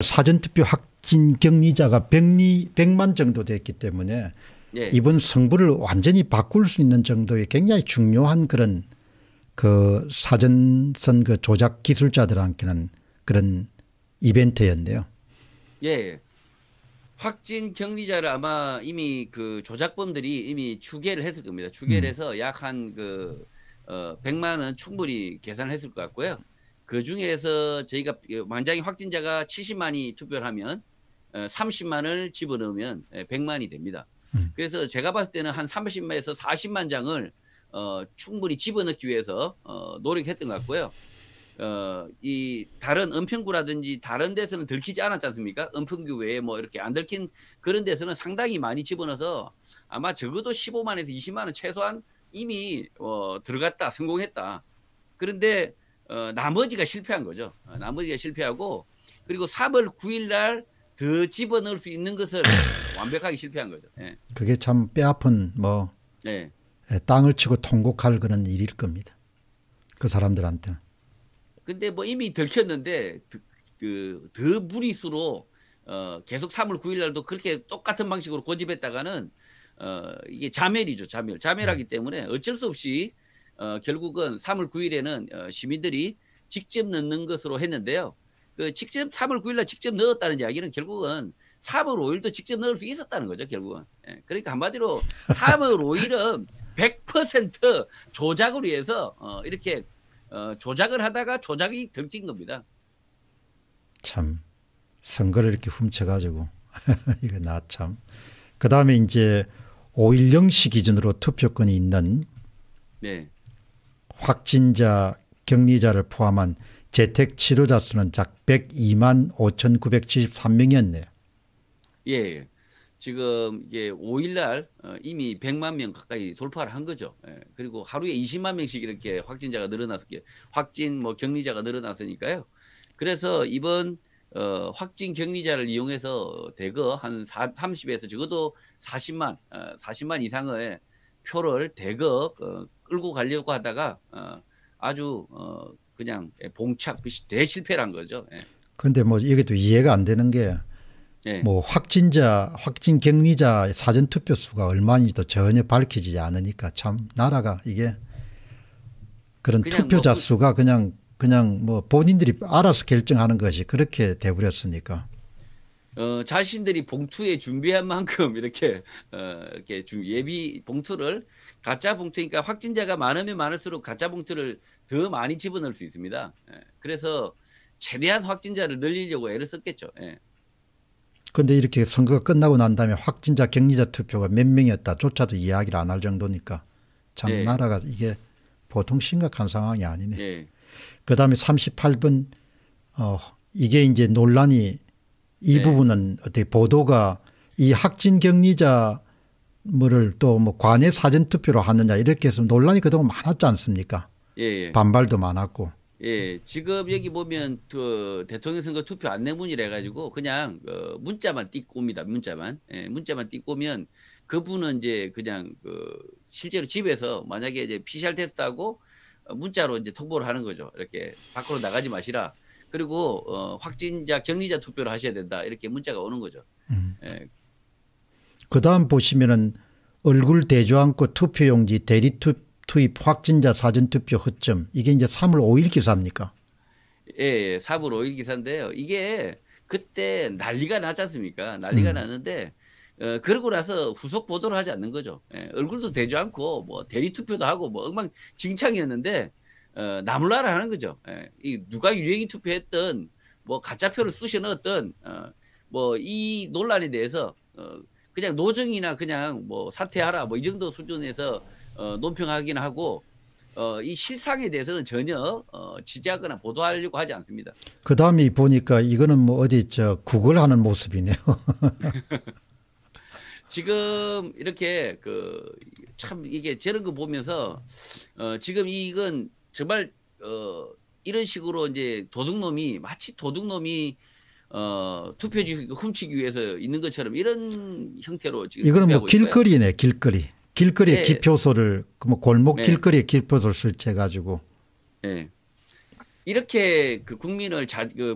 사전투표 확진 격리자가 100만 정도 됐기 때문에 예. 이번 선거를 완전히 바꿀 수 있는 정도의 굉장히 중요한 그런 그 사전선거 조작 기술자들한테는 그런 이벤트였네요. 예. 확진 격리자를 아마 이미 그 조작범들이 이미 추계를 했을 겁니다. 추계를 해서 약 한 그 100만은 충분히 계산을 했을 것 같고요. 그 중에서 저희가 만약에 확진자가 70만이 투표를 하면 30만을 집어넣으면 100만이 됩니다. 그래서 제가 봤을 때는 한 30만에서 40만 장을 충분히 집어넣기 위해서 노력했던 것 같고요. 이 다른 은평구라든지 다른 데서는 들키지 않았지 않습니까? 은평구 외에 뭐 이렇게 안 들킨 그런 데서는 상당히 많이 집어넣어서 아마 적어도 15만에서 20만은 최소한 이미 들어갔다, 성공했다. 그런데 나머지가 실패한 거죠. 나머지가 실패하고 그리고 3월 9일 날 더 집어넣을 수 있는 것을 완벽하게 실패한 거죠. 예. 그게 참 뼈아픈 뭐 예. 땅을 치고 통곡할 그런 일일 겁니다. 그 사람들한테. 근데 뭐 이미 들켰는데 더 무리수로 계속 3월 9일 날도 그렇게 똑같은 방식으로 고집했다가는 이게 자멸이죠. 자멸. 자멸하기 때문에 어쩔 수 없이 결국은 3월 9일에는 시민들이 직접 넣는 것으로 했는데요. 그 직접 3월 9일날 직접 넣었다는 이야기는 결국은 3월 5일도 직접 넣을 수 있었다는 거죠. 결국은. 예. 그러니까 한마디로 3월 5일은 100% 조작을 위해서 이렇게 조작을 하다가 조작이 들킨 겁니다. 참 선거를 이렇게 훔쳐가지고 이거 나 참. 그 다음에 이제 5일 0시 기준으로 투표권이 있는 네. 확진자 격리자를 포함한 재택치료자 수는 약 102만 5,973명이었네요. 예, 지금 이게 5일날 이미 100만 명 가까이 돌파를 한 거죠. 예, 그리고 하루에 20만 명씩 이렇게 확진자가 늘어났었기에 확진 뭐 격리자가 늘어났으니까요. 그래서 이번 확진 격리자를 이용해서 대거 한 30에서 적어도 40만 이상의 표를 대거 끌고 가려고 하다가 아주 그냥 봉착 대실패를 한 거죠. 그런데 예. 뭐 이게 또 이해가 안 되는 게 뭐 예. 확진 격리자 사전 투표 수가 얼마인지도 전혀 밝혀지지 않으니까 참 나라가 이게 그런 투표자 뭐 수가 그냥 뭐 본인들이 알아서 결정하는 것이 그렇게 돼버렸으니까. 자신들이 봉투에 준비한 만큼 이렇게 이렇게 예비 봉투를 가짜 봉투니까 확진자가 많으면 많을수록 가짜 봉투를 더 많이 집어넣을 수 있습니다. 예. 그래서 최대한 확진자를 늘리려고 애를 썼겠죠. 예. 그런데 이렇게 선거가 끝나고 난 다음에 확진자 격리자 투표가 몇 명이었다조차도 이야기를 안 할 정도니까 참 예. 나라가 이게 보통 심각한 상황이 아니네. 예. 그 다음에 38번 이게 이제 논란이 이 네. 부분은 어떻게 보도가 이 확진 격리자 뭐를 또 뭐 관외 사전 투표로 하느냐 이렇게 해서 논란이 그동안 많았지 않습니까? 예. 반발도 많았고. 예. 지금 여기 보면 그 대통령 선거 투표 안내문이라 가지고 그냥 문자만 띡 옵니다. 문자만. 예. 문자만 띡 오면 그분은 이제 그냥 실제로 집에서 만약에 이제 PCR 테스트하고 문자로 이제 통보를 하는 거죠. 이렇게 밖으로 나가지 마시라. 그리고 확진자 격리자 투표를 하셔야 된다 이렇게 문자가 오는 거죠. 예. 그다음 보시면은 얼굴 대조 않고 투표용지 대리 투입 확진자 사전 투표 허점 이게 이제 3월 5일 기사입니까? 예, 3월 5일 기사인데요. 이게 그때 난리가 났지 않습니까? 난리가 났는데 그러고 나서 후속 보도를 하지 않는 거죠. 예, 얼굴도 대조 않고 뭐 대리 투표도 하고 뭐 엉망진창이었는데. 나몰라라 하는 거죠. 예. 이 누가 유행이 투표했던 뭐 가짜표를 쑤셔 넣었던 뭐 이 논란에 대해서 그냥 노정이나 그냥 뭐 사퇴하라 뭐 이 정도 수준에서 논평하긴 하고 이 실상에 대해서는 전혀 지지하거나 보도하려고 하지 않습니다. 그 다음에 보니까 이거는 뭐 어디 저 구걸하는 모습이네요. 지금 이렇게 참 이게 저런 거 보면서 지금 이건 정말 이런 식으로 이제 도둑놈이 마치 도둑놈이 투표지 훔치기 위해서 있는 것처럼 이런 형태로 지금 이거는 뭐 길거리네. 길거리에 네. 기표소를 뭐 골목 네. 길거리에 기표소를 설치해 가지고 네. 이렇게 그 국민을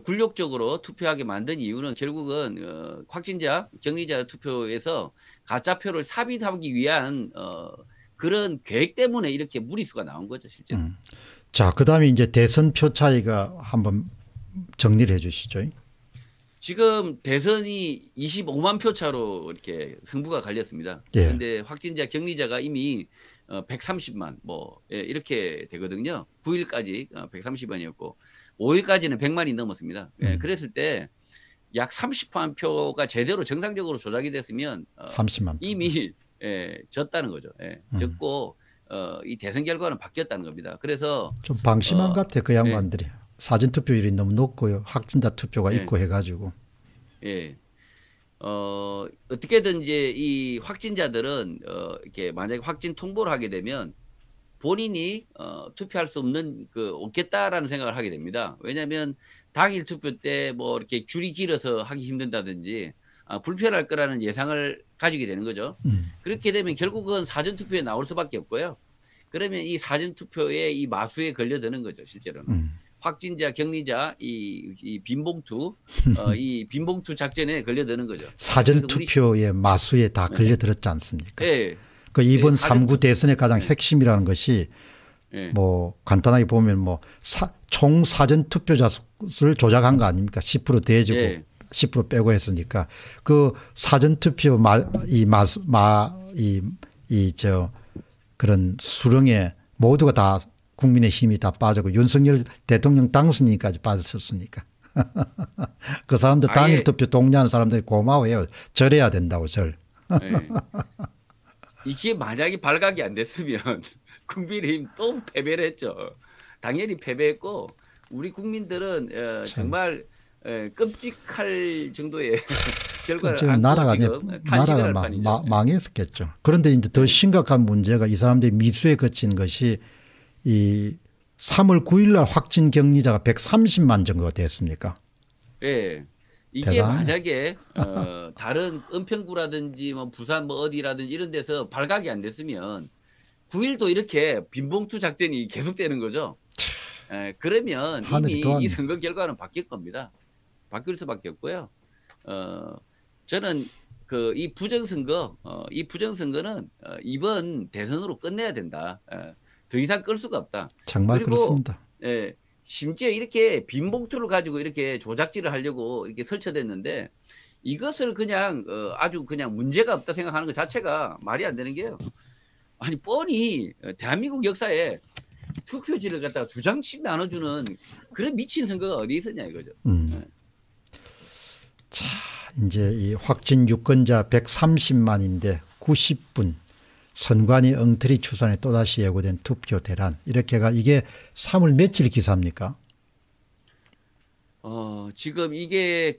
굴욕적으로 투표하게 만든 이유는 결국은 확진자, 격리자 투표에서 가짜표를 삽입하기 위한 그런 계획 때문에 이렇게 무리수가 나온 거죠, 실제. 자, 그다음에 이제 대선 표 차이가 한번 정리를 해 주시죠. 지금 대선이 25만 표 차로 이렇게 승부가 갈렸습니다. 그런데 예. 확진자, 격리자가 이미 130만 뭐 이렇게 되거든요. 9일까지 130만이었고 5일까지는 100만이 넘었습니다. 예, 그랬을 때 약 30만 표가 제대로 정상적으로 조작이 됐으면 30만 이미 예, 졌다는 거죠. 예, 졌고 이 대선 결과는 바뀌었다는 겁니다. 그래서 좀 방심한 같아 그 양반들이. 예. 사전투표율이 너무 높고요. 확진자 투표가 있고 예. 해가지고. 예. 어떻게든 이제 이 확진자들은 이렇게 만약에 확진 통보를 하게 되면 본인이 투표할 수 없는 없겠다라는 생각을 하게 됩니다. 왜냐하면 당일 투표 때 뭐 이렇게 줄이 길어서 하기 힘든다든지 불편할 거라는 예상을 가지게 되는 거죠. 그렇게 되면 결국은 사전투표에 나올 수밖에 없고요. 그러면 이 사전투표의 이 마수에 걸려드는 거죠, 실제로는. 확진자, 격리자, 이 빈봉투, 이 빈봉투 작전에 걸려드는 거죠. 사전투표의 마수에 다 걸려들었지 않습니까? 네. 그 이번 3구 대선의 가장 핵심이라는 것이 뭐 간단하게 보면 뭐 총 사전투표자 수를 조작한 거 아닙니까? 10% 더해지고 10% 빼고 했으니까 그 사전투표 그런 수렁에 모두가 다 국민의힘이 다 빠지고 윤석열 대통령 당선인까지 빠졌었으니까 그 사람들 당일 투표 동의하는 사람들이 고마워요. 절해야 된다고 절. 네. 이게 만약에 발각이 안 됐으면 국민의힘 또 패배를 했죠. 당연히 패배했고 우리 국민들은 정말 끔찍할 정도의 결과를 나라가 망했었겠죠. 그런데 이제 더 심각한 문제가 이 사람들이 미수에 그친 것이 이 3월 9일 날 확진 격리자가 130만 정도가 됐습니까? 예. 이게 대단해. 만약에 다른 은평구라든지 뭐 부산 뭐 어디라든지 이런 데서 발각이 안 됐으면 9일도 이렇게 빈봉투 작전이 계속되는 거죠. 예, 그러면 이미 이 선거 결과는 바뀔 겁니다. 바뀔 수밖에 없고요. 저는 그 이 부정선거는 이번 대선으로 끝내야 된다. 더 이상 끌 수가 없다. 정말 그리고, 그렇습니다. 예, 심지어 이렇게 빈봉투를 가지고 이렇게 조작질을 하려고 이렇게 설쳐댔는데 이것을 그냥 아주 그냥 문제가 없다 생각하는 것 자체가 말이 안 되는 게요. 아니 뻔히 대한민국 역사에 투표지를 갖다가 2장씩 나눠주는 그런 미친 선거가 어디 있었냐 이거죠. 자, 이제 이 확진 유권자 130만인데 90분. 선관위 엉터리 추산에 또다시 예고된 투표 대란 이렇게가 이게 3월 며칠 기사입니까? 지금 이게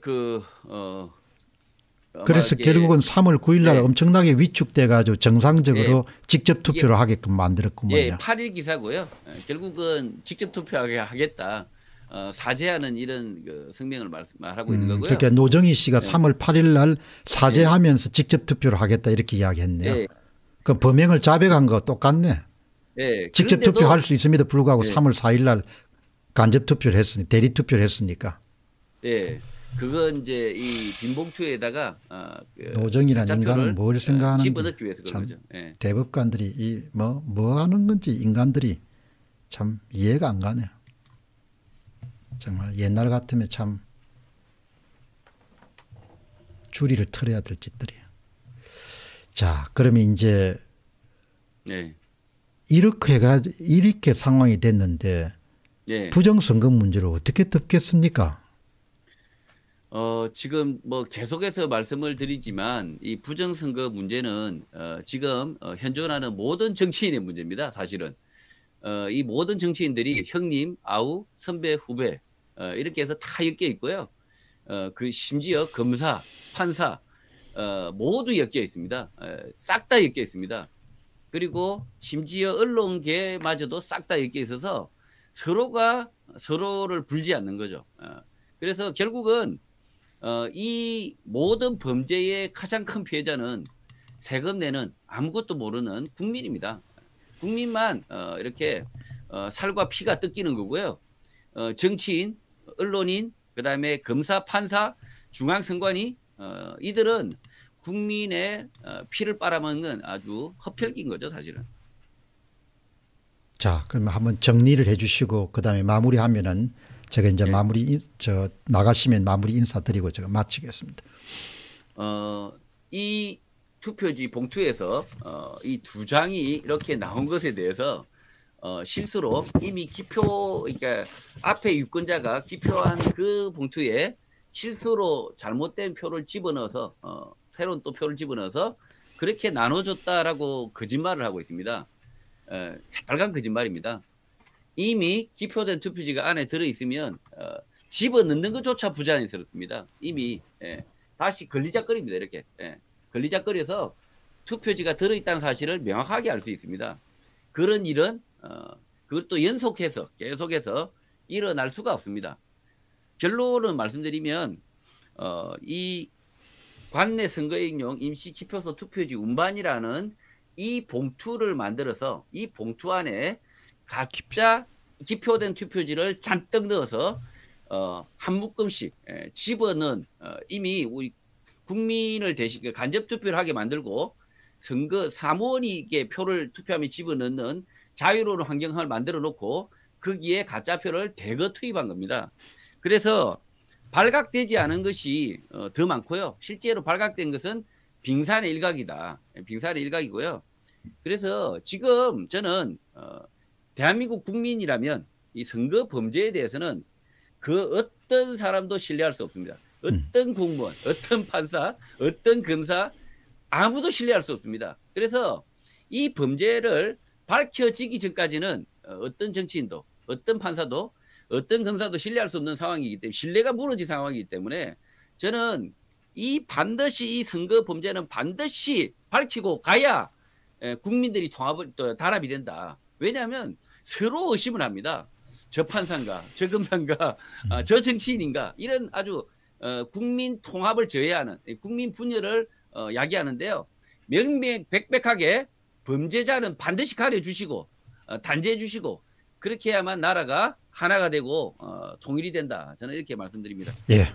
그래서 결국은 3월 9일 날 엄청나게 위축돼 가지고 정상적으로 직접 투표를 하게끔 만들었구만요. 예, 8일 기사고요. 결국은 직접 투표하게 하겠다. 사죄하는 이런 성명을 말하고 있는 거고요. 그러니까 노정희 씨가 3월 8일 날 사죄하면서 직접 투표를 하겠다 이렇게 이야기했네요. 그 범행을 자백한 거 똑같네. 예, 직접 투표할 수 있음에도 불구하고 3월 4일 날 간접 투표를 했으니 대리 투표를 했으니까. 예, 그건 이제 이 빈봉투에다가 노정이라는 인간은 뭘 생각하는지 집어넣기 위해서 그런 거죠. 예. 대법관들이 이 뭐 하는 건지 인간들이 참 이해가 안 가네. 정말 옛날 같으면 참 주리를 털어야 될 짓들이야. 자, 그러면 이제 이렇게 상황이 됐는데 부정선거 문제를 어떻게 덮겠습니까? 지금 뭐 계속해서 말씀을 드리지만 이 부정선거 문제는 지금 현존하는 모든 정치인의 문제입니다. 사실은 이 모든 정치인들이 형님, 아우, 선배, 후배 이렇게 해서 다 엮여 있고요. 그 심지어 검사, 판사 모두 엮여 있습니다. 싹 다 엮여 있습니다. 그리고 심지어 언론계마저도 싹 다 엮여 있어서 서로가 서로를 불지 않는 거죠. 그래서 결국은 이 모든 범죄의 가장 큰 피해자는 세금 내는 아무것도 모르는 국민입니다. 국민만 이렇게 살과 피가 뜯기는 거고요. 정치인, 언론인, 그다음에 검사, 판사, 중앙선관위 이들은 국민의 피를 빨아먹는 아주 흡혈기인 거죠, 사실은. 자, 그럼 한번 정리를 해주시고 그다음에 마무리하면은 제가 이제 네. 마무리 나가시면 마무리 인사드리고 제가 마치겠습니다. 이 투표지 봉투에서 이 두 장이 이렇게 나온 것에 대해서 실수로 이미 기표, 그러니까 앞에 유권자가 기표한 그 봉투에 실수로 잘못된 표를 집어넣어서 새로운 또 표를 집어넣어서 그렇게 나눠줬다라고 거짓말을 하고 있습니다. 새빨간 거짓말입니다. 이미 기표된 투표지가 안에 들어있으면 집어넣는 것조차 부자연스럽습니다. 이미 다시 걸리적거립니다. 이렇게 걸리적거려서 투표지가 들어있다는 사실을 명확하게 알 수 있습니다. 그런 일은 그것도 연속해서 계속해서 일어날 수가 없습니다. 결론을 말씀드리면 이 관내 선거인용 임시기표소 투표지 운반이라는 이 봉투를 만들어서 이 봉투 안에 각자 기표된 투표지를 잔뜩 넣어서 한 묶음씩 집어넣은 이미 우리 국민을 대신 간접투표를 하게 만들고 선거 사무원이게 표를 투표함에 집어넣는 자유로운 환경을 만들어 놓고 거기에 가짜표를 대거 투입한 겁니다. 그래서 발각되지 않은 것이 더 많고요. 실제로 발각된 것은 빙산의 일각이다. 빙산의 일각이고요. 그래서 지금 저는 대한민국 국민이라면 이 선거 범죄에 대해서는 그 어떤 사람도 신뢰할 수 없습니다. 어떤 공무원, 어떤 판사, 어떤 검사 아무도 신뢰할 수 없습니다. 그래서 이 범죄를 밝혀지기 전까지는 어떤 정치인도, 어떤 판사도, 어떤 검사도 신뢰할 수 없는 상황이기 때문에 신뢰가 무너진 상황이기 때문에 저는 이 선거 범죄는 반드시 밝히고 가야 국민들이 단합이 된다. 왜냐하면 서로 의심을 합니다. 저 판사인가, 저 검사인가, 저 정치인인가 이런 아주 국민 통합을 저해하는 국민 분열을 야기하는데요. 명명백백하게 범죄자는 반드시 가려주시고 단죄해주시고 그렇게 해야만 나라가 하나가 되고 통일이 된다. 저는 이렇게 말씀드립니다. 예.